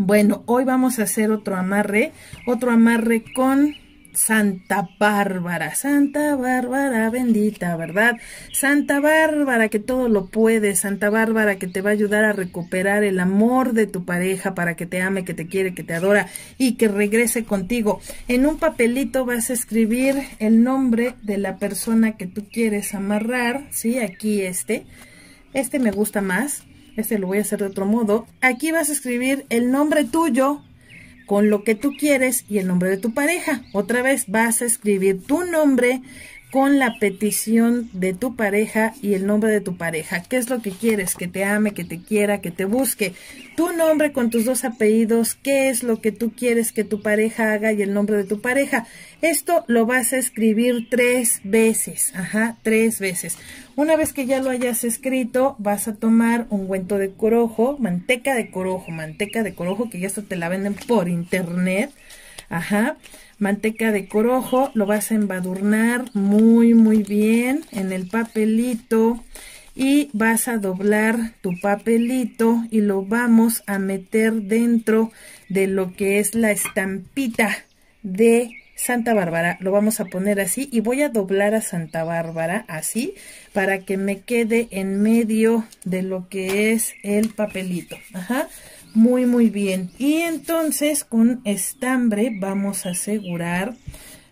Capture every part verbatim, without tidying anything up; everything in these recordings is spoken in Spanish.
Bueno, hoy vamos a hacer otro amarre, otro amarre con Santa Bárbara, Santa Bárbara bendita, ¿verdad? Santa Bárbara que todo lo puede, Santa Bárbara que te va a ayudar a recuperar el amor de tu pareja para que te ame, que te quiere, que te adora y que regrese contigo. En un papelito vas a escribir el nombre de la persona que tú quieres amarrar, ¿sí? Aquí este, este me gusta más, este lo voy a hacer de otro modo. Aquí vas a escribir el nombre tuyo con lo que tú quieres y el nombre de tu pareja. Otra vez vas a escribir tu nombre con la petición de tu pareja y el nombre de tu pareja. ¿Qué es lo que quieres? Que te ame, que te quiera, que te busque. Tu nombre con tus dos apellidos. ¿Qué es lo que tú quieres que tu pareja haga y el nombre de tu pareja? Esto lo vas a escribir tres veces. Ajá, tres veces. Una vez que ya lo hayas escrito, vas a tomar ungüento de corojo, manteca de corojo, manteca de corojo, que ya hasta te la venden por internet. Ajá, manteca de corojo, lo vas a embadurnar muy muy bien en el papelito y vas a doblar tu papelito y lo vamos a meter dentro de lo que es la estampita de Santa Bárbara. Lo vamos a poner así y voy a doblar a Santa Bárbara así para que me quede en medio de lo que es el papelito. Ajá. Muy muy bien, y entonces con estambre vamos a asegurar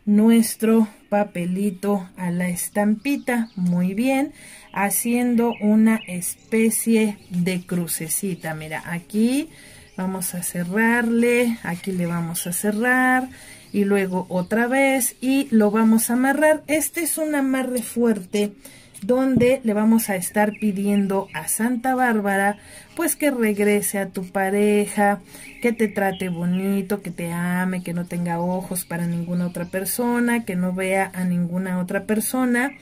nuestro papelito a la estampita, muy bien, haciendo una especie de crucecita. Mira, aquí vamos a cerrarle, aquí le vamos a cerrar y luego otra vez y lo vamos a amarrar. Este es un amarre fuerte donde le vamos a estar pidiendo a Santa Bárbara pues que regrese a tu pareja, que te trate bonito, que te ame, que no tenga ojos para ninguna otra persona, que no vea a ninguna otra persona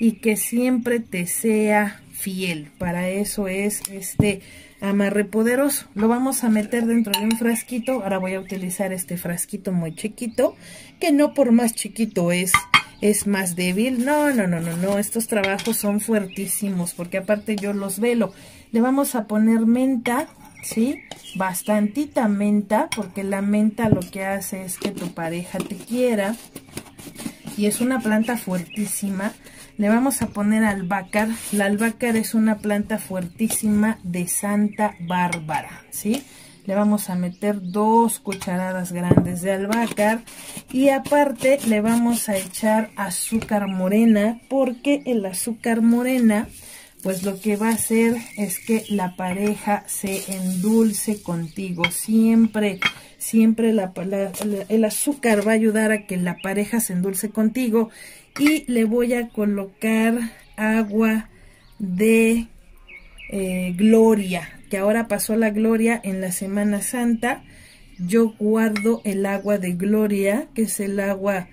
y que siempre te sea fiel. Para eso es este amarre poderoso. Lo vamos a meter dentro de un frasquito. Ahora voy a utilizar este frasquito muy chiquito, que no por más chiquito es es más débil, no, no, no, no, no, estos trabajos son fuertísimos, porque aparte yo los velo. Le vamos a poner menta, ¿sí? Bastantita menta, porque la menta lo que hace es que tu pareja te quiera, y es una planta fuertísima. Le vamos a poner albácar, la albácar es una planta fuertísima de Santa Bárbara, ¿sí? Le vamos a meter dos cucharadas grandes de albácar y aparte le vamos a echar azúcar morena, porque el azúcar morena pues lo que va a hacer es que la pareja se endulce contigo. Siempre, siempre la, la, la, el azúcar va a ayudar a que la pareja se endulce contigo. Y le voy a colocar agua de eh, gloria, que ahora pasó la gloria en la Semana Santa. Yo guardo el agua de gloria, que es el agua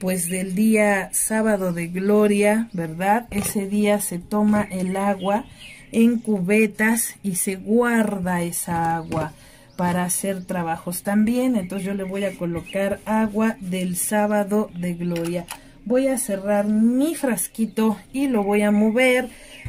pues del día sábado de gloria, ¿verdad? Ese día se toma el agua en cubetas y se guarda esa agua para hacer trabajos también. Entonces yo le voy a colocar agua del sábado de gloria. Voy a cerrar mi frasquito y lo voy a mover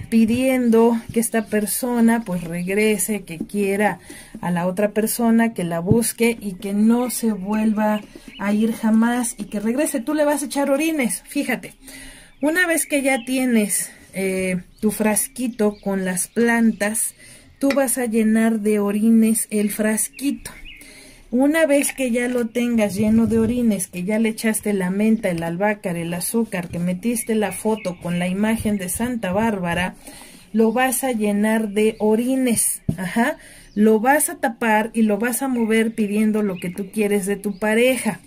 pidiendo que esta persona pues regrese, que quiera a la otra persona, que la busque y que no se vuelva a ir jamás y que regrese. Tú le vas a echar orines, fíjate. Una vez que ya tienes eh, tu frasquito con las plantas, tú vas a llenar de orines el frasquito. Una vez que ya lo tengas lleno de orines, que ya le echaste la menta, el albácar, el azúcar, que metiste la foto con la imagen de Santa Bárbara, lo vas a llenar de orines, ajá, lo vas a tapar y lo vas a mover pidiendo lo que tú quieres de tu pareja.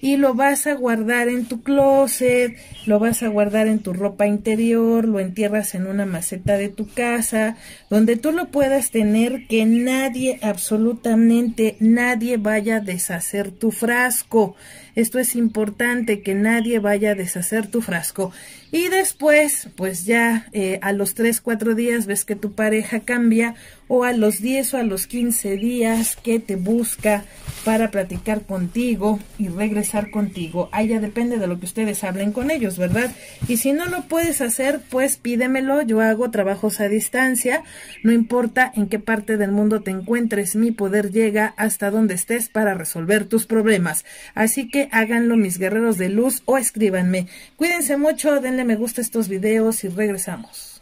Y lo vas a guardar en tu closet, lo vas a guardar en tu ropa interior, lo entierras en una maceta de tu casa, donde tú lo puedas tener, que nadie, absolutamente nadie vaya a deshacer tu frasco. Esto es importante, que nadie vaya a deshacer tu frasco. Y después, pues ya eh, a los tres, cuatro días ves que tu pareja cambia, o a los diez o a los quince días que te busca para platicar contigo y regresar contigo. Ahí ya depende de lo que ustedes hablen con ellos, ¿verdad? Y si no lo puedes hacer, pues pídemelo. Yo hago trabajos a distancia, no importa en qué parte del mundo te encuentres, mi poder llega hasta donde estés para resolver tus problemas. Así que háganlo, mis guerreros de luz, o escríbanme. Cuídense mucho, denle me gusta a estos videos y regresamos.